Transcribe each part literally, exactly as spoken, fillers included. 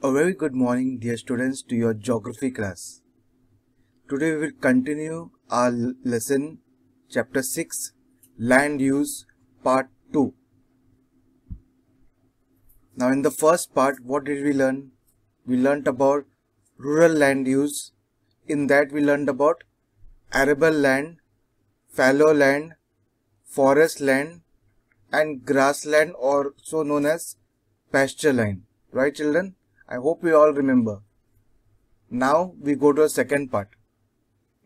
A very good morning, dear students, to your geography class. Today we will continue our lesson chapter six, land use part two. Now in the first part, what did we learn? We learnt about rural land use. In that we learnt about arable land, fallow land, forest land and grassland, also known as pasture land. Right children? I hope we all remember. Now we go to the second part.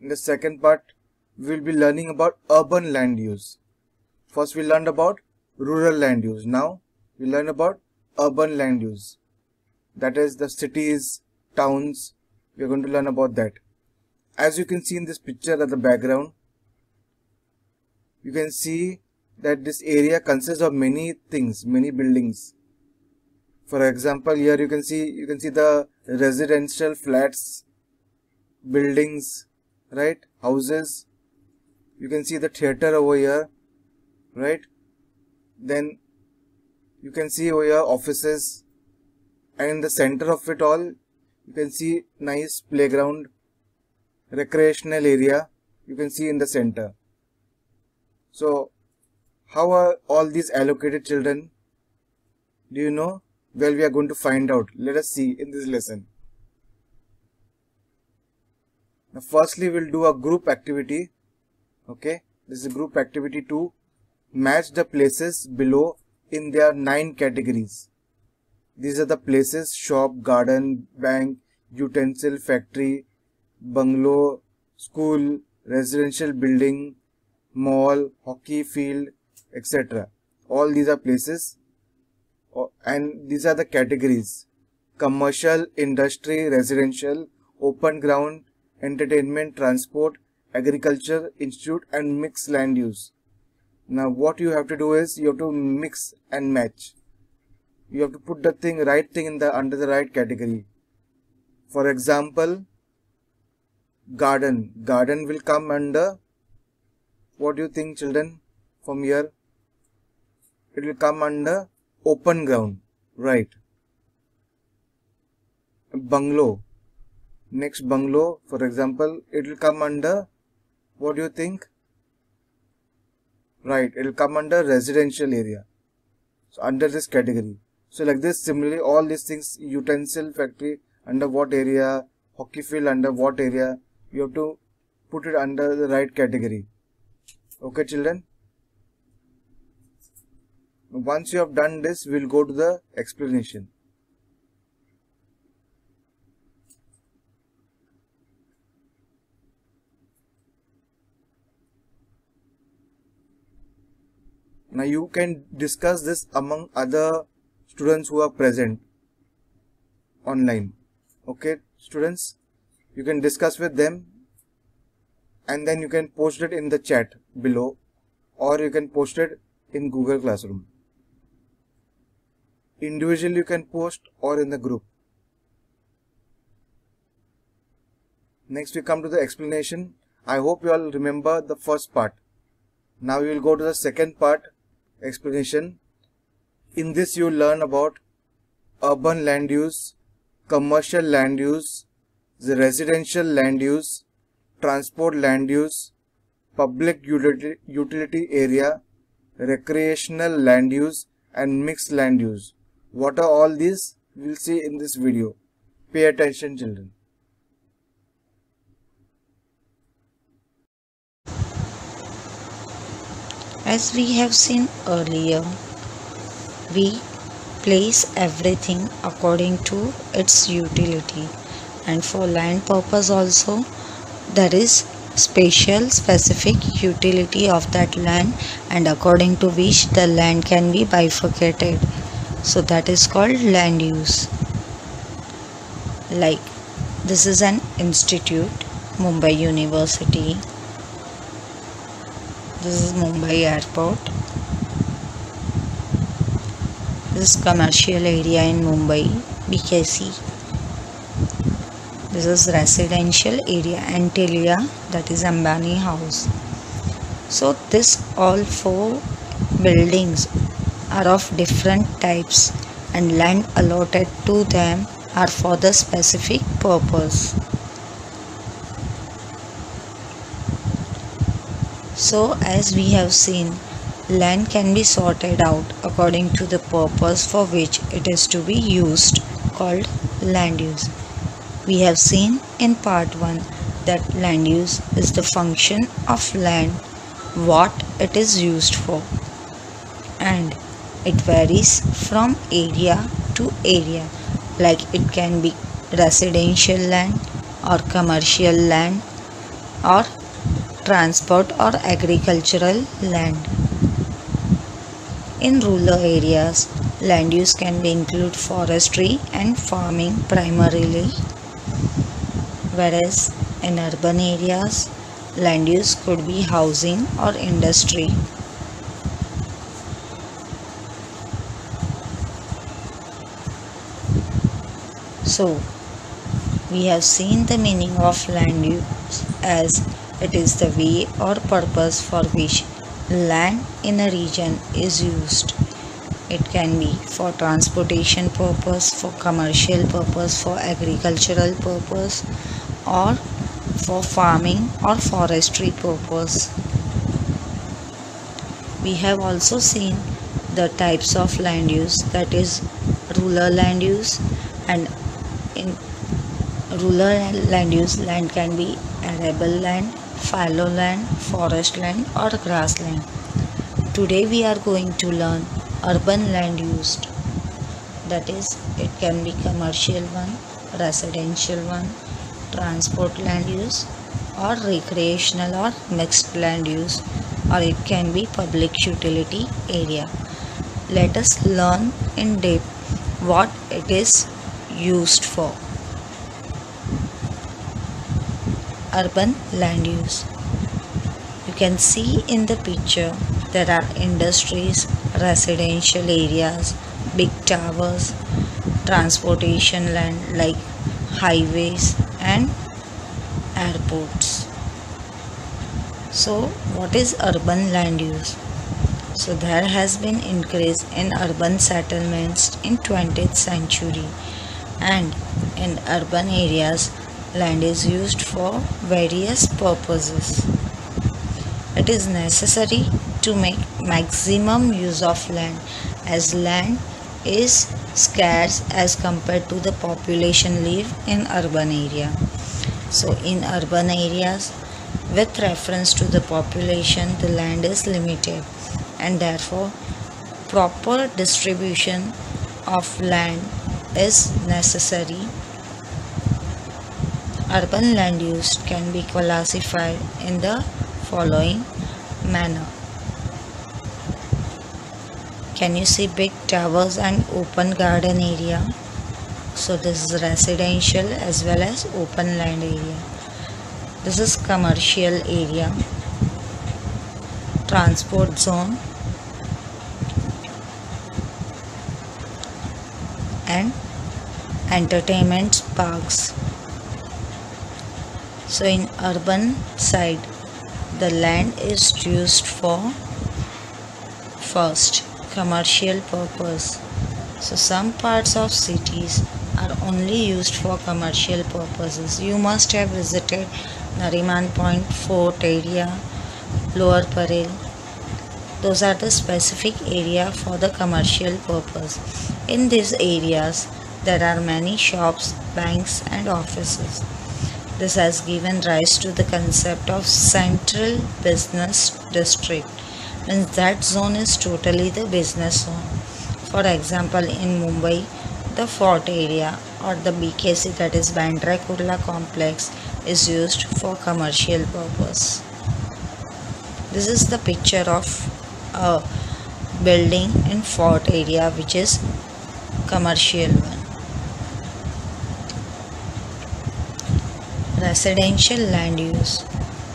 In the second part, we will be learning about urban land use. First we learned about rural land use. Now we learn about urban land use. That is the cities, towns. We are going to learn about that. As you can see in this picture at the background, you can see that this area consists of many things, many buildings. For example, here you can see you can see the residential flats, buildings, right, houses. You can see the theater over here, right? Then you can see over here offices, and in the center of it all, you can see nice playground, recreational area. You can see in the center. So, how are all these allocated, children? Do you know? Well, we are going to find out. Let us see in this lesson. Now, firstly, we will do a group activity. Okay, this is a group activity to match the places below in their nine categories. These are the places: shop, garden, bank, utensil, factory, bungalow, school, residential building, mall, hockey field, et cetera. All these are places. And these are the categories: commercial, industry, residential, open ground, entertainment, transport, agriculture, institute and mixed land use. Now what you have to do is you have to mix and match. You have to put the thing, right thing in the under the right category. For example, garden. Garden will come under, what do you think children from here? It will come under open ground, right? Bungalow. Next bungalow, for example, it will come under, what do you think? Right, it will come under residential area. So under this category. So like this, similarly, all these things, utensil factory under what area, hockey field under what area, you have to put it under the right category. Okay, children? Once you have done this, we will go to the explanation. Now you can discuss this among other students who are present online. Okay, students, you can discuss with them and then you can post it in the chat below, or you can post it in Google Classroom. Individually you can post or in the group. Next we come to the explanation. I hope you all remember the first part. Now we will go to the second part, explanation. In this you will learn about urban land use, commercial land use, the residential land use, transport land use, public utility, utility area, recreational land use and mixed land use. What are all these? We will see in this video. Pay attention, children. As we have seen earlier, we place everything according to its utility, and for land purpose also there is special specific utility of that land, and according to which the land can be bifurcated. So that is called land use. Like this is an institute, Mumbai University. This is Mumbai Airport. This is commercial area in Mumbai, B K C. This is residential area, Antilia, that is Ambani house. So this all four buildings are of different types, and land allotted to them are for the specific purpose. So as we have seen, land can be sorted out according to the purpose for which it is to be used, called land use. We have seen in part one that land use is the function of land, what it is used for, and it varies from area to area, like it can be residential land or commercial land or transport or agricultural land. In rural areas, land use can be include forestry and farming primarily, whereas in urban areas, land use could be housing or industry. So, we have seen the meaning of land use as it is the way or purpose for which land in a region is used. It can be for transportation purpose, for commercial purpose, for agricultural purpose, or for farming or forestry purpose. We have also seen the types of land use, that is rural land use. And in rural land use, land can be arable land, fallow land, forest land or grassland. Today we are going to learn urban land use, that is it can be commercial one, residential one, transport land use or recreational or mixed land use, or it can be public utility area. Let us learn in depth what it is used for. Urban land use. You can see in the picture there are industries, residential areas, big towers, transportation land like highways and airports. So what is urban land use? So there has been increase in urban settlements in twentieth century, and in urban areas land is used for various purposes. It is necessary to make maximum use of land as land is scarce as compared to the population live in urban area. So in urban areas, with reference to the population, the land is limited, and therefore proper distribution of land is necessary. Urban land use can be classified in the following manner. Can you see big towers and open garden area? So this is residential as well as open land area. This is commercial area, transport zone and entertainment parks. So in urban side, the land is used for first commercial purpose. So some parts of cities are only used for commercial purposes. You must have visited Nariman Point, Fort area, Lower Parel. Those are the specific area for the commercial purpose. In these areas, there are many shops, banks and offices. This has given rise to the concept of Central Business District, and that zone is totally the business zone. For example, in Mumbai, the Fort area or the B K C, that is Bandra Kurla complex, is used for commercial purpose. This is the picture of a building in Fort area, which is commercial one. Residential land use.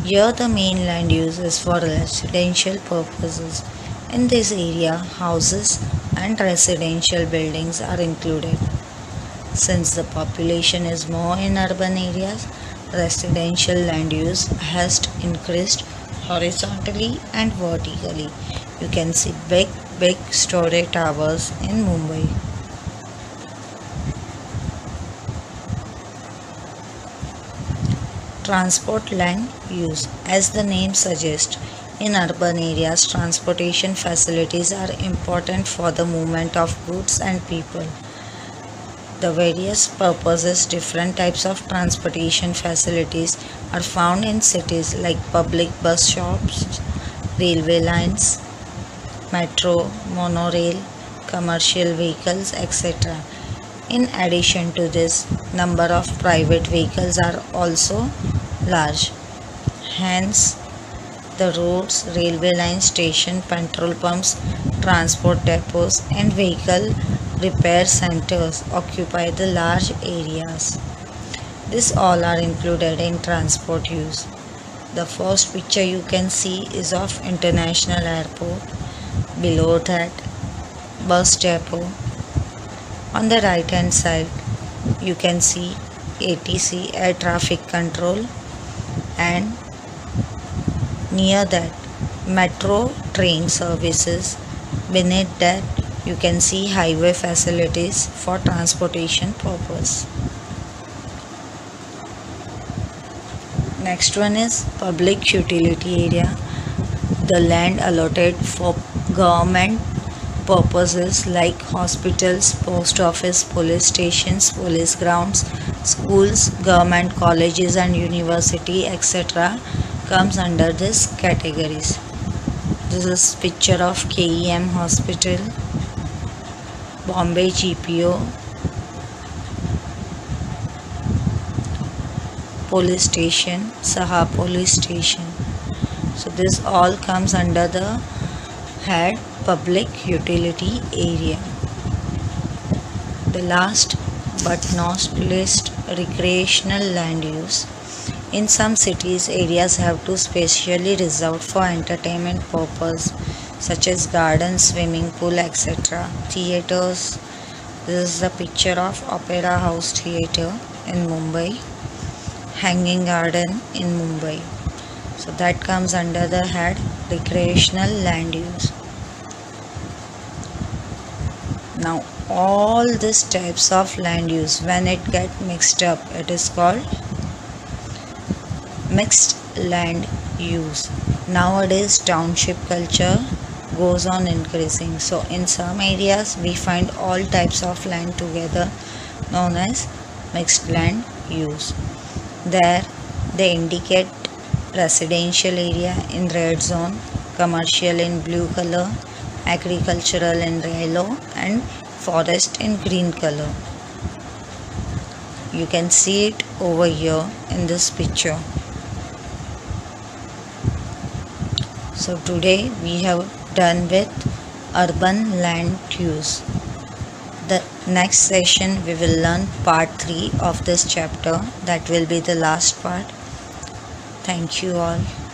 Here the main land use is for residential purposes. In this area, houses and residential buildings are included. Since the population is more in urban areas, residential land use has increased horizontally and vertically. You can see big big storey towers in Mumbai. Transport land use. As the name suggests, in urban areas, transportation facilities are important for the movement of goods and people. The various purposes, different types of transportation facilities are found in cities like public bus shops, railway lines, metro, monorail, commercial vehicles, et cetera. In addition to this, number of private vehicles are also large. Hence, the roads, railway lines, station, petrol pumps, transport depots, and vehicle repair centers occupy the large areas. These all are included in transport use. The first picture you can see is of International Airport. Below that, bus depot. On the right hand side, you can see A T C, Air Traffic Control, and near that, metro train services. Beneath that, you can see highway facilities for transportation purpose. Next one is public utility area. The land allotted for government purposes like hospitals, post office, police stations, police grounds, schools, government colleges and university, et cetera comes under these categories. This is picture of K E M Hospital, Bombay G P O, police station, Sahar police station. So this all comes under the head public utility area. The last but not least, recreational land use. In some cities, areas have to specially reserved for entertainment purpose, such as gardens, swimming pool, et cetera. Theaters. This is the picture of Opera House Theatre in Mumbai. Hanging Garden in Mumbai. So that comes under the head recreational land use. Now all these types of land use, when it gets mixed up, it is called mixed land use. Nowadays, township culture goes on increasing. So in some areas, we find all types of land together, known as mixed land use. There, they indicate residential area in red zone, commercial in blue color, agricultural in yellow, and forest in green color. You can see it over here in this picture. So today we have done with urban land use. The next session we will learn part three of this chapter. That will be the last part. Thank you all.